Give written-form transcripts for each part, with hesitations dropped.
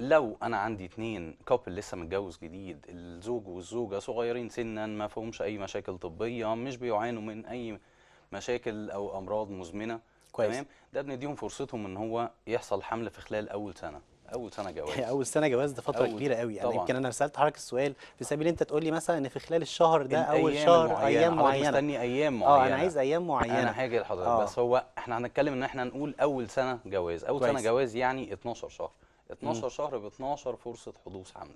لو انا عندي اتنين كابل لسه متجوز جديد، الزوج والزوجه صغيرين سنا، ما فيهمش اي مشاكل طبيه، مش بيعانوا من اي مشاكل او امراض مزمنه، تمام، ده بنديهم فرصتهم ان هو يحصل حمل في خلال اول سنه، اول سنه جواز. اول سنه جواز ده فتره كبيره قوي يعني. يمكن انا رسلت حضرتك السؤال في سبيل انت تقول لي مثلا ان في خلال الشهر ده اول شهر ايام معينه، مستني ايام معينه، انا عايز ايام معينه، انا هاجي لحضرتك. بس هو احنا هنتكلم ان احنا نقول اول سنه جواز. اول سنه جواز يعني 12 شهر، 12 شهر ب 12 فرصه حدوث حمل،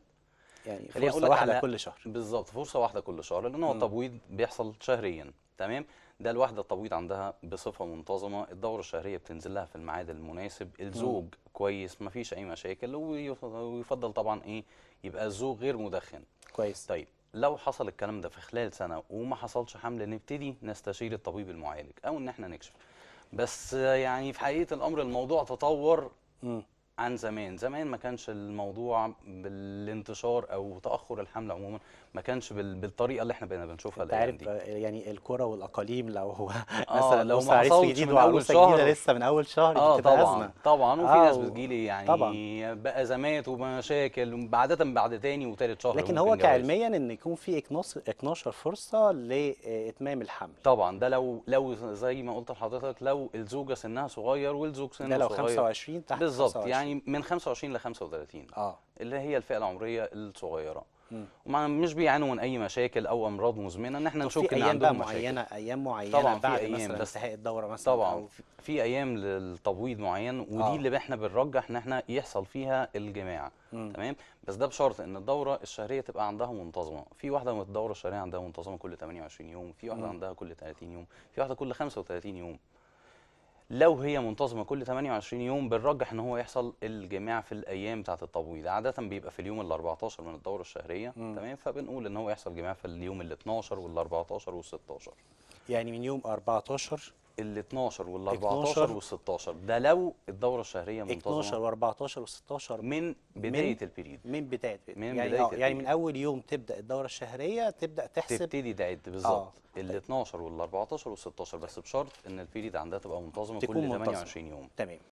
يعني فرصه واحده كل شهر. بالظبط، فرصه واحده كل شهر، لان هو التبويض بيحصل شهريا، تمام. ده الواحده التبويض عندها بصفه منتظمه، الدوره الشهريه بتنزل لها في الميعاد المناسب، الزوج كويس، مفيش اي مشاكل، ويفضل طبعا ايه يبقى الزوج غير مدخن. كويس. طيب لو حصل الكلام ده في خلال سنه وما حصلش حمل، نبتدي نستشير الطبيب المعالج او ان احنا نكشف. بس يعني في حقيقه الامر الموضوع تطور عن زمان. زمان ما كانش الموضوع بالانتشار او تاخر الحمل عموما، ما كانش بالطريقه اللي احنا بنشوفها الايام دي. يعني الكره والاقاليم لو هو مثلا لو ما حصلش جديد وعروسه جديده لسه من اول شهر بتبقى ازمه طبعا. وفي ناس بتجيلي يعني بقى ازمات ومشاكل عاده بعد تاني وتالت شهر، لكن هو كعلميا ان يكون في 12 فرصه لاتمام الحمل طبعا. ده لو زي ما قلت لحضرتك، لو الزوجه سنها صغير والزوج سنه صغير، لو 25 تحت بالظبط يعني من 25 ل 35 اللي هي الفئه العمريه الصغيره، مش بيعانوا من اي مشاكل او امراض مزمنه ان احنا نشوف ان عندهم مشاكل. ايام معينه طبعا، في ايام لاستحقاق الدوره مثلا، طبعا في ايام للتبويض معين، ودي اللي احنا بنرجح ان احنا يحصل فيها الجماع، تمام. بس ده بشرط ان الدوره الشهريه تبقى عندها منتظمه. في واحده من الدوره الشهريه عندها منتظمه كل 28 يوم، في واحده عندها كل 30 يوم، في واحده كل 35 يوم. لو هي منتظمه كل 28 يوم، بنرجح ان هو يحصل الجماع في الايام بتاعه التبويض، عاده بيبقى في اليوم ال 14 من الدوره الشهريه، تمام. فبنقول ان هو يحصل جماع في اليوم ال 12 وال 14 وال 16. يعني من يوم 14 ال 12 وال 14 وال 16، ده لو الدوره الشهريه منتظمه. 12 و14 و16 من بدايه البريد، يعني من اول يوم تبدا الدوره الشهريه تبدا تحسب، تبتدي تعد بالظبط ال 12 وال 14 وال 16، بس بشرط ان البريد عندها تبقى منتظمه كل 28 يوم، تمام.